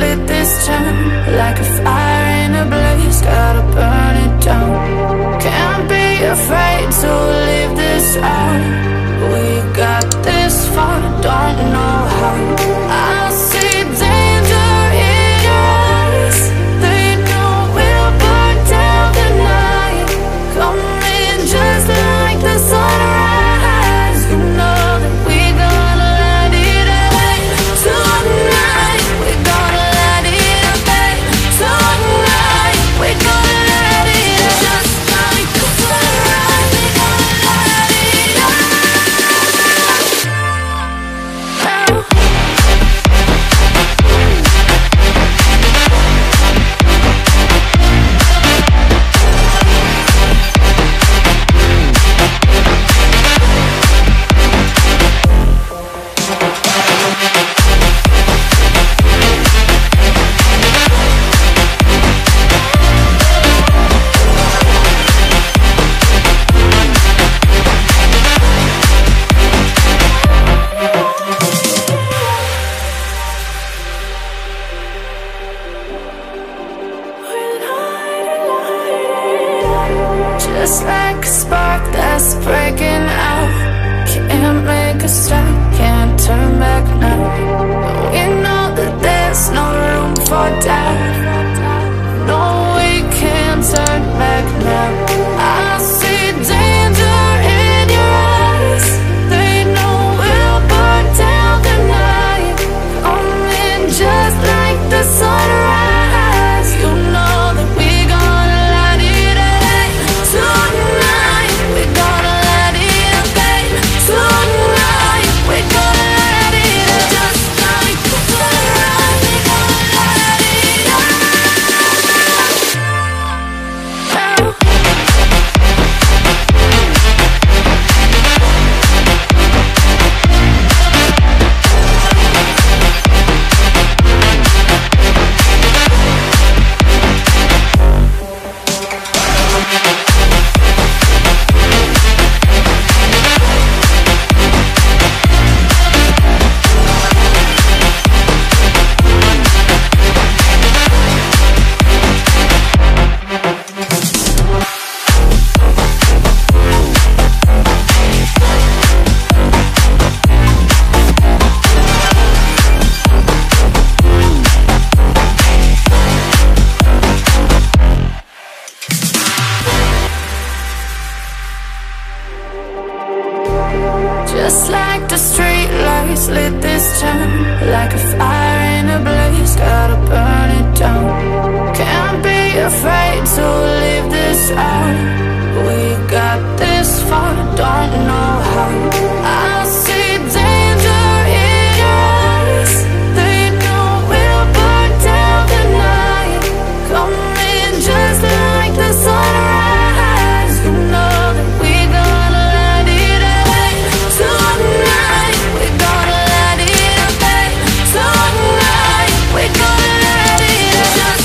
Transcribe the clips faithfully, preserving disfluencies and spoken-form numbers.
lit this town like a fire in a blaze, gotta burn it down. Can't be afraid to leave this out. We got this far, don't know how. I see danger in us, they know we'll burn down the night. Come in just like the sunrise. Just like a spark that's breaking out, can't make a stop, can't turn back now. But we know that there's no room for doubt. No, we can't turn back now. I see danger in your eyes, they know we'll burn down the night. Come in just like the sunrise. Just like the street lights lit this town, like a fire in a blaze, gotta burn it down. Can't be afraid to leave this out. We got this far, don't know how. I see danger in your eyes, they know we'll burn down the night. Come in just like the sunrise, you know that we gonna light it up. Just like the sunrise, we gonna light it up.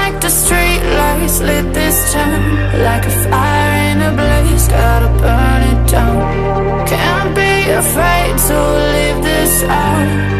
like the street lights lit this town, like a fire in a blaze, gotta burn it down. Can't be afraid to leave this out.